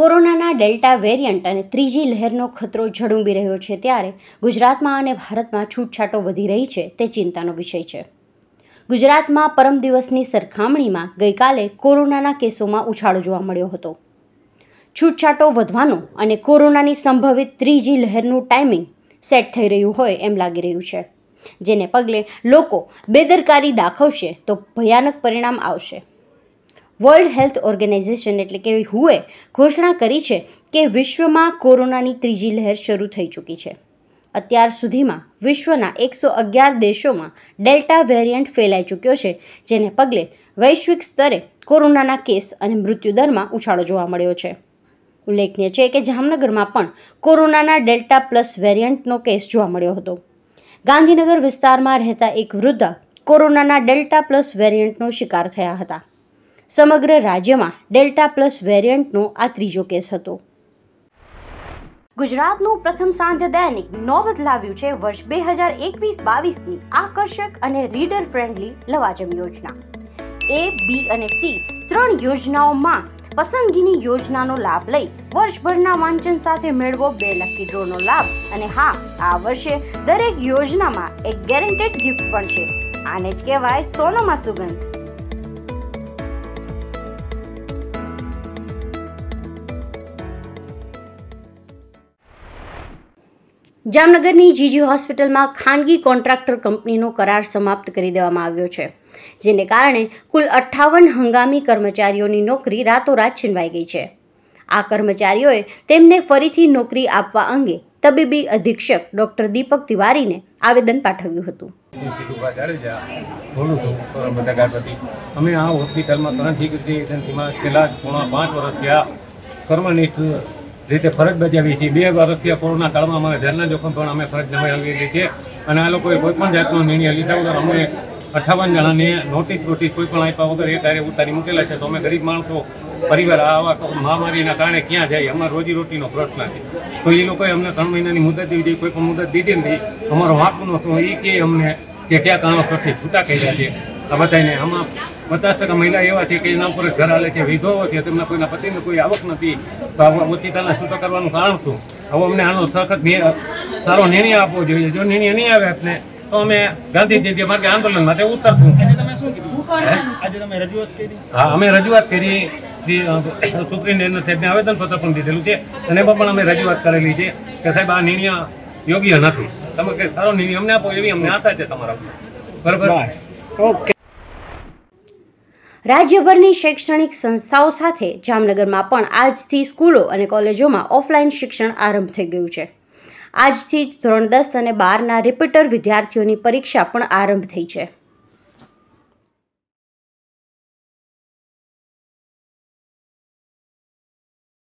કોરોનાના delta variant અને ત્રીજી લહેરનો ખતરો ઝળુંબી રહ્યો છે ત્યારે ગુજરાતમાં અને ભારતમાં છૂટછાટો વધી રહી છે તે ચિંતાનો વિષય છે। ગુજરાતમાં પરમ દિવસની સરખામણીમાં ગઈકાલે કોરોનાના કેસોમાં ઉછાળો જોવા મળ્યો હતો। છૂટછાટો વધવાનો અને કોરોનાની સંભવિત ત્રીજી લહેરનું ટાઈમિંગ સેટ થઈ રહ્યું હોય એમ લાગી રહ્યું છે, જેને પગલે લોકો બેદરકારી દાખવશે તો ભયાનક પરિણામ આવશે। वर्ल्ड हेल्थ ऑर्गेनाइजेशन एटले के हुए घोषणा करी है कि विश्व में कोरोना की तीजी लहर शुरू थी चूकी है। अत्यार सुधी में विश्वना 111 देशों में डेल्टा वेरियंट फैलाई चूक्यो है, जेने पगले वैश्विक स्तरे कोरोना केस और मृत्युदर में उछाड़ो जोवा मळ्यो है। उल्लेखनीय है कि जामनगर में पण कोरोना डेल्टा प्लस वेरियंटनो केस जोवा मळ्यो हतो। गांधीनगर विस्तार में रहता एक वृद्ध कोरोना डेल्टा प्लस वेरियंटनो शिकार थया हता। समग्र राज्य में डेल्टा प्लस वेरियंट नो आ त्रीजो केस हतो। गुजरात नु प्रथम सांध्य दैनिक नोबत लाव्यु छे वर्ष 2021-22 नी आकर्षक अने रीडर फ्रेंडली लवाजम योजना। ए बी अने सी त्रण योजनाओं मां पसंदगीनी योजनानो लाभ लई वर्षभरना वांचन साथे मेळवो 2 लकी ड्रोनो लाभ। अने हां, आ वर्षे दरेक योजनामां एक गेरंटेड गिफ्ट पण छे। आने ज कहेवाय सोनामां सुगंध। जामनगर की जीजी हॉस्पिटल में खानगी कॉन्ट्राक्टर कंपनी करार समाप्त कर देवामां आव्यो छे, जेने कारणे कुल 58 हंगामी कर्मचारीओं की नौकरी रातोरात छीनवाई गई है। आ कर्मचारीओए तेमने फरीथी नौकरी आपवा अंगे तबीबी अधीक्षक डॉक्टर दीपक तिवारी ने आवेदन पाठव्युं हतुं। अमे आ हॉस्पिटल में कर्मनिष्ठ रीते फरज बजावी थी। 2 वर्षथी कोरोना काल में अमारे जान जोखम पर अमे फरज निभावी रही है। आ लोग कोईपण जातनो निर्णय लीधा वगर अमे 58 जना ने नोटिस कोईपण आप वगर एक कार्य उतारी मूकेला है। तो अमे गरीब मणसों परिवार आवा महामारी कारण क्या जाए, अमार रोजीरोटी प्रश्न है। तो ये लोग अमने 3 महीना की मुदत दी, कोईपण मुदत दीधी नहीं। अमरो हक नो ये कहे अमने कि क्या कारणोसरथी छूटा कर्या छे। आ बधाने आम 50% महिला एवं है कि पर घर हाले है, विधवाओ है, तमने कोई पति ने कोई आवक नहीं। तो ओछीताना छूटा करने कारण शू? हम अमने आनो सखत सारो निर्णय आपवो जोईए। जो निर्णय नहीं आवे आपने तो अमे गांधीजी जे मार्गे आंदोलन माटे उतरशुं। आज तमे रजूआत करी? हाँ, अमे रजूआत करी। सुप्रीम साहेबने आवेदनपत्र पण दीधेलुं छे अने एमां पण अमे रजूआत करेली छे कि साहेब आ निर्णय योग्य नथी। तमे के सारो निर्णय अमने आपो एवी अमने आशा छे तमारा पर। बराबर, ओके। राज्यभरनी शैक्षणिक संस्थाओं साथे जामनगर में पण आजथी स्कूलों और कॉलेजों में ऑफलाइन शिक्षण आरंभ थई गयुं छे। आजथी धोरण 10 अने 12 ना रिपीटर विद्यार्थियों की परीक्षा पण आरंभ थई छे।